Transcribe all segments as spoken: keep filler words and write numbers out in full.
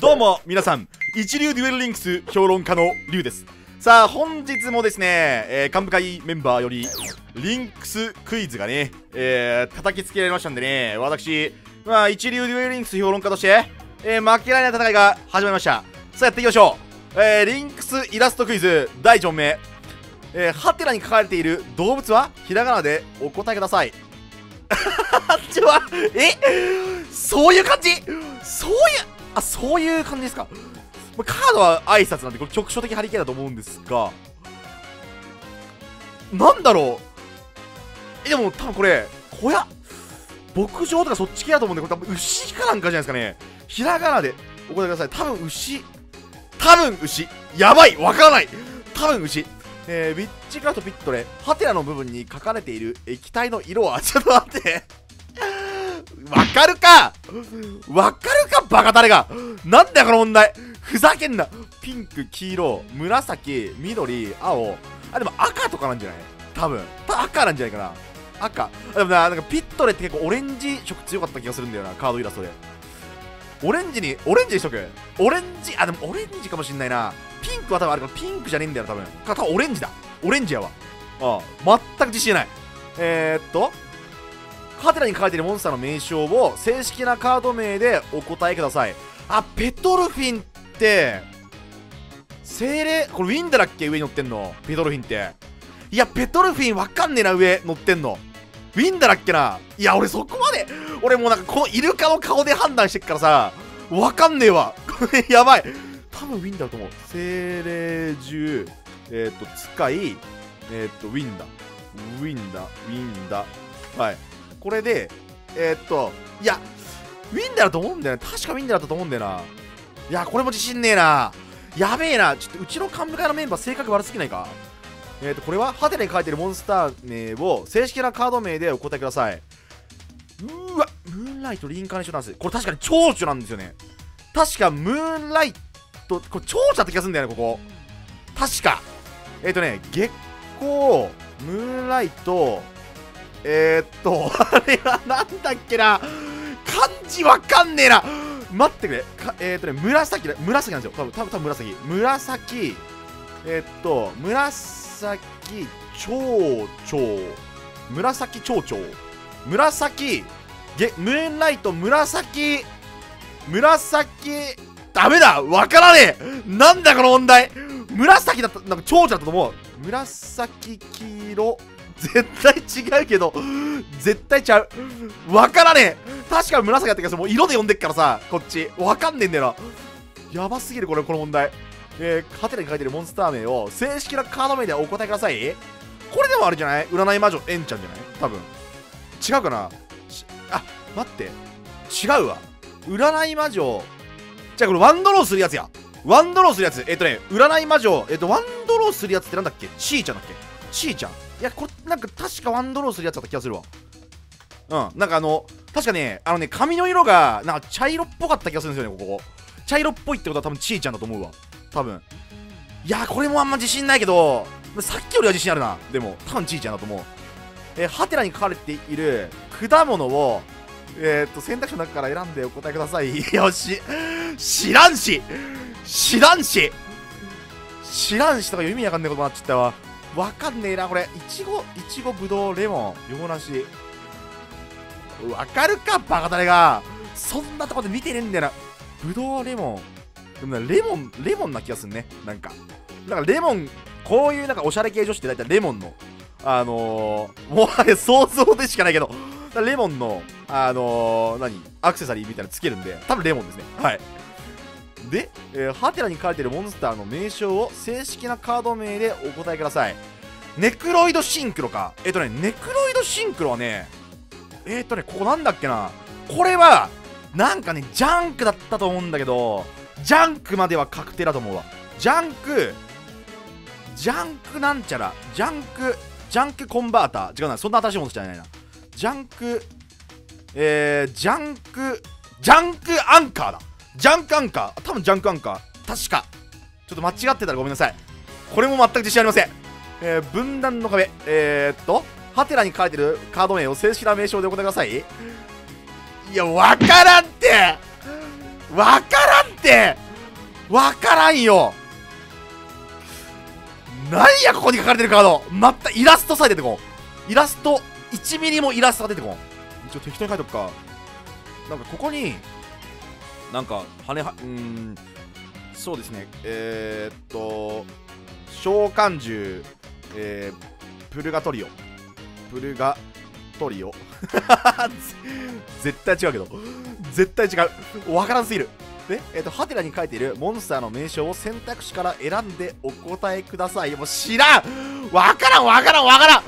どうも皆さん、一流デュエルリンクス評論家のリュウです。さあ本日もですね、えー、幹部会メンバーよりリンクスクイズがね、えー、叩きつけられましたんでね、私、まあ、一流デュエルリンクス評論家として、えー、負けられない戦いが始まりました。さあやっていきましょう。えー、リンクスイラストクイズだいいちもんめ、えー、ハテナに書かれている動物はひらがなでお答えください。ちょえそういう感じ、そういうあそういう感じですか。カードは挨拶なんで、これ局所的張り切りだと思うんですが、なんだろう。えでも多分これ小屋牧場とかそっち系だと思うんで、これ多分牛かなんかじゃないですかね。ひらがなでお答えください。多分牛多分牛やばいわからない多分牛。えー、ウィッチクラフトピットでハテナの部分に書かれている液体の色はちょっと待ってわかるかわかるかバカタレがなんだよこの問題、ふざけんな。ピンク、黄色、紫、緑、青、あでも赤とかなんじゃない多分た赤なんじゃないかな。赤でもな、なんかピットレって結構オレンジ色強かった気がするんだよな、カードイラストで。オレンジにオレンジにしとく。オレンジあでもオレンジかもしんないな。ピンクは多分あれか、ピンクじゃねえんだよな多分か、多分オレンジだ、オレンジやわ。ああ全く自信ない。えー、っとハテナに書いているモンスターの名称を正式なカード名でお答えください。あペトルフィンって精霊、これウィンダだっけ上に乗ってんのペトルフィンって。いやペトルフィンわかんねえな、上乗ってんのウィンダだっけな。いや俺そこまで、俺もうなんかこのイルカの顔で判断してっからさわかんねえわこれやばい。多分ウィンダだと思う。精霊獣、えっと使い、えっとウィンダウィンダウィンダはいこれでえっといやウィンダだと思うんだよね、確かウィンダだったと思うんだよな。いやこれも自信ねえな、やべえな。ちょっとうちの幹部会のメンバー性格悪すぎないか。えっとこれはハテナに書いてるモンスター名を正式なカード名でお答えください。うーわムーンライトリンカーネーションダンス、これ確かに蝶々なんですよね。確かムーンライトこれ蝶々だった気がするんだよね、ここ確か。えっ、ー、とね月光ムーンライトえー、っとあれはなんだっけな、漢字わかんねえな、待ってくれ。えー、っとね紫だ、紫なんですよ多分多分多分紫紫えー、っと紫蝶々紫蝶々紫げムーンライト紫紫ダメだわからねえ、なんだこの問題。紫だった、なんか蝶々だったと思う。紫黄色絶対違うけど絶対ちゃう、わからねえ。確か紫だったけどもう色で読んでっからさこっちわかんねえんだよな、やばすぎるこれこの問題。えー、ハテナに書いてるモンスター名を正式なカード名でお答えください。これでもあれじゃない、占い魔女エンちゃんじゃない多分違うかなあ、待って違うわ占い魔女じゃあこれワンドローするやつや、ワンドローするやつ。えっとね占い魔女えっとワンドローするやつってなんだっけ、シーちゃんだっけ、シーちゃん。いやこれなんか確かワンドローするやつだった気がするわ。うんなんかあの確かねあのね髪の色がなんか茶色っぽかった気がするんですよね、ここ茶色っぽいってことは多分シーちゃんだと思うわ多分。いやこれもあんま自信ないけどさっきよりは自信あるな、でも多分シーちゃんだと思う。えー、ハテナに書かれている果物を、えー、と選択肢の中から選んでお答えください。よし知らんし知らんし知らんしとか意味わかんねえことになっちゃったわ、わかんねえなこれ。いちご、いちご、ぶどう、レモン、洋梨、わかるかバカタレが、そんなとこで見てねえんだよな。ぶどう、レモン、でもなレモンレモンな気がするね、なんかなんかレモン、こういうなんかおしゃれ系女子って大体レモンのあのー、もうあれ想像でしかないけどレモンのあのー、何アクセサリーみたいなのつけるんで多分レモンですね。はいで、えー、ハテナに書いてるモンスターの名称を正式なカード名でお答えください。ネクロイドシンクロか。えっとねネクロイドシンクロはねえっとねここなんだっけな、これはなんかねジャンクだったと思うんだけどジャンクまでは確定だと思うわ。ジャンクジャンクなんちゃらジャンクジャンクコンバーター、違うな、そんな新しいものじゃないな。ジャンク、えー、ジャンク、ジャンクアンカーだ。ジャンクアンカー、多分ジャンクアンカー、確か。ちょっと間違ってたらごめんなさい。これも全く自信ありません。えー、分断の壁、えー、っと、ハテナに書いてるカード名を正式な名称でお答えください。いや、わからんってわからんってわからんよ。なんやここに書かれてるカード、またイラストさえ出てこん。イラストいちミリもイラストが出てこん。一応適当に書いとくか。なんかここになんか羽は、うーん、そうですね、えー、っと召喚獣、えー、プルガトリオプルガトリオ絶対違うけど絶対違う、わからんすぎる。で、えー、っとハテナに書いているモンスターの名称を選択肢から選んでお答えください。もう知らん、わからんわからんわからん。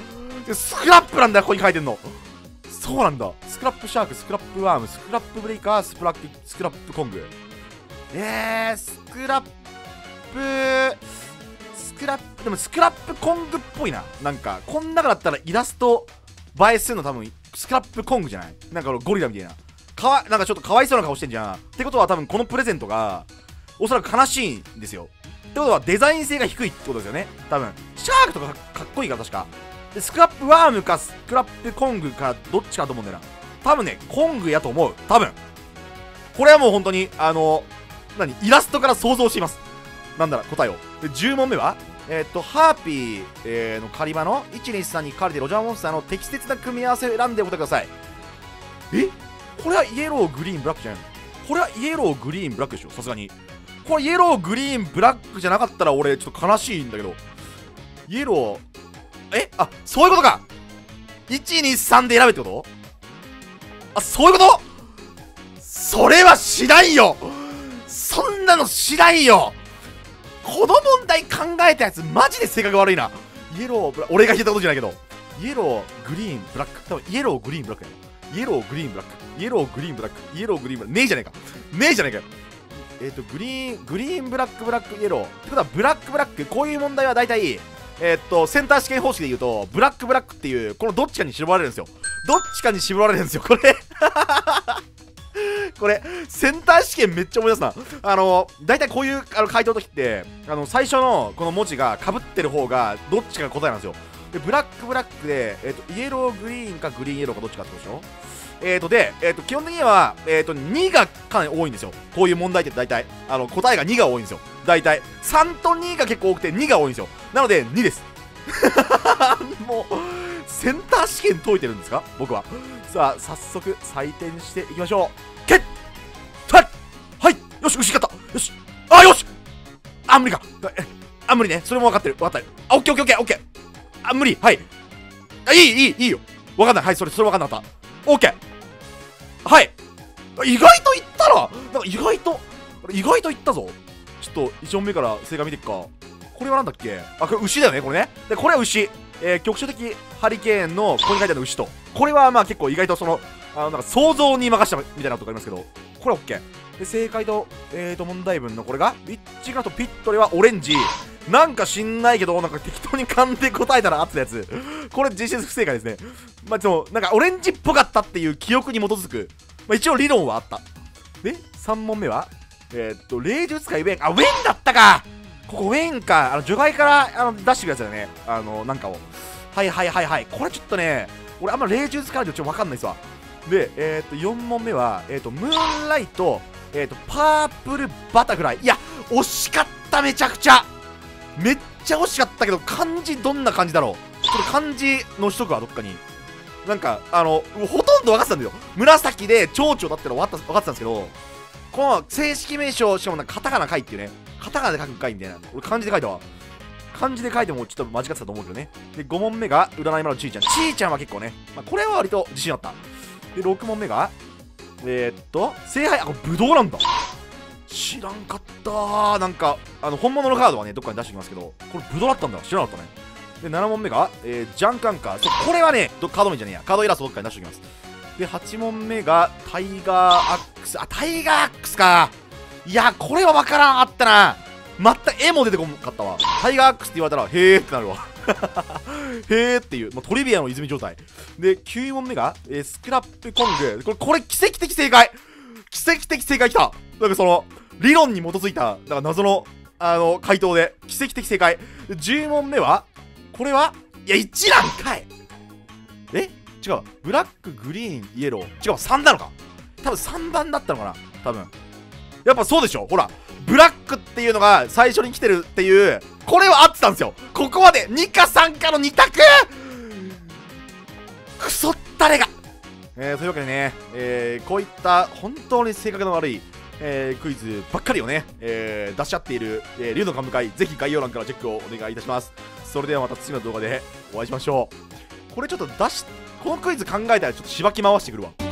スクラップなんだよここに書いてんの。そうなんだ、スクラップシャーク、スクラップワーム、スクラップブレイカー、スプラッキスクラップコング、えー、スクラップスクラップでもスクラップコングっぽいな。なんかこん中だったらイラスト映えするの多分スクラップコングじゃない。なんかゴリラみたいな、かわなんかちょっとかわいそうな顔してんじゃん。ってことは多分このプレゼントがおそらく悲しいんですよ。ってことはデザイン性が低いってことですよね。多分シャークとかかっこいいから確かで、スクラップワームかスクラップコングかどっちかと思うんだよな。多分ねコングやと思う。多分これはもう本当にあの何イラストから想像しています。なんだろう答えを。でじゅう問目はえー、っとハーピー、えー、の狩場のいちにさんに書かれているロジャーモンスターの適切な組み合わせを選んでお答えください。えこれはイエローグリーンブラックじゃないの。これはイエローグリーンブラックでしょさすがに。これイエローグリーンブラックじゃなかったら俺ちょっと悲しいんだけど。イエローえあそういうことか。いちにさんで選べってこと。あそういうこと。それは知らんよ、そんなの知らんよ。この問題考えたやつマジで性格悪いな。イエローブラック俺が聞いたことじゃないけど、イエローグリーンブラック多分イエローグリーンブラックやな。イエローグリーンブラックイエローグリーンブラックイエローグリーンブラックねえじゃねえかねえじゃねえかよ。えっとグリーングリーンブラックブラックイエローってことはブラックブラック。こういう問題は大体えーっとセンター試験方式で言うとブラックブラックっていうこのどっちかに絞られるんですよ。どっちかに絞られるんですよこれこれセンター試験めっちゃ思い出すな。あの大体こういうあの回答の時ってあの最初のこの文字がかぶってる方がどっちかが答えなんですよ。でブラックブラックで、えー、っとイエローグリーンかグリーンイエローかどっちかってことでしょ。えーっとで、えー、っと基本的には、えー、っとにがかなり多いんですよ。こういう問題って大体あの答えがにが多いんですよ。大体さんとにが結構多くてにが多いんですよ。なのでにですもうセンター試験解いてるんですか僕は。さあ早速採点していきましょう。けっはいよし牛勝ったよしあよしあ無理かあ無理ねそれも分かってる分かったあオッケーオッケーオッケーあ無理はいあいいいいいいよ分かんないはいそれそれ分かんなかったオッケーはい意外といったらなんか意外と意外といったぞ。ちょっといち問目から正解見ていくか。これはなんだっけあこれ牛だよねこれね。でこれは牛、えー、局所的ハリケーンのここに書いてある牛とこれはまあ結構意外とそのあのなんか想像に任せたみたいなとこありますけどこれは OK で正解とえーと問題文のこれがウィッチガーとピットレはオレンジなんか知んないけどなんか適当に勘で答えたらあったやつこれ実質不正解ですね。まあでもなんかオレンジっぽかったっていう記憶に基づく、まあ、一応理論はあった。でさん問目はえー、っと霊術界ウェンあウェンだったかここウェンかあの除外からあの出してくるやつだよねあのなんかをはいはいはいはいこれちょっとね俺あんま霊術界でちょっと分かんないっすわ。でえー、っとよん問目はえー、っとムーンライトえー、っとパープルバタフライいや惜しかっためちゃくちゃめっちゃ惜しかったけど漢字どんな漢字だろうちょっと漢字のしとくわどっかになんかあのほとんど分かってたんだよ。紫で蝶々だっての分かってたんですけどこの正式名称しかもなんかカタカナ書いっていうねカタカナで書く書いみたいな俺漢字で書いたわ漢字で書いてもちょっと間違ってたと思うけどね。でご問目が占い魔のちーちゃんちーちゃんは結構ね、まあ、これは割と自信あった。でろく問目がえー、っと聖杯あこれブドウなんだ知らんかったーなんかあの本物のカードはねどっかに出してきますけどこれブドウだったんだ知らなかったね。でなな問目が、えー、ジャンカンカーそうこれはねカード面じゃねえやカードイラストどっかに出しておきます。ではち問目がタイガーアックスあタイガーアックスかいやこれは分からんあったな全く絵も出てこなかったわ。タイガーアックスって言われたらへーってなるわへーっていう、まあ、トリビアの泉状態できゅう問目が、えー、スクラップコングこれこれ奇跡的正解奇跡的正解きたなんかその理論に基づいたなんか謎のあの回答で奇跡的正解。じゅう問目はこれはいや一覧かいえ違うブラックグリーンイエロー違うさんなのか多分さんばんだったのかな多分やっぱそうでしょ。ほらブラックっていうのが最初に来てるっていう、これは合ってたんですよ。ここまでにかさんかのに択、クソったれが、えー、というわけでね、えー、こういった本当に性格の悪い、えー、クイズばっかりをね、えー、出し合っている、えー、竜の幹部会、ぜひ概要欄からチェックをお願いいたします。それではまた次の動画でお会いしましょう。これちょっと出しこのクイズ考えたらちょっとしばき回してくるわ。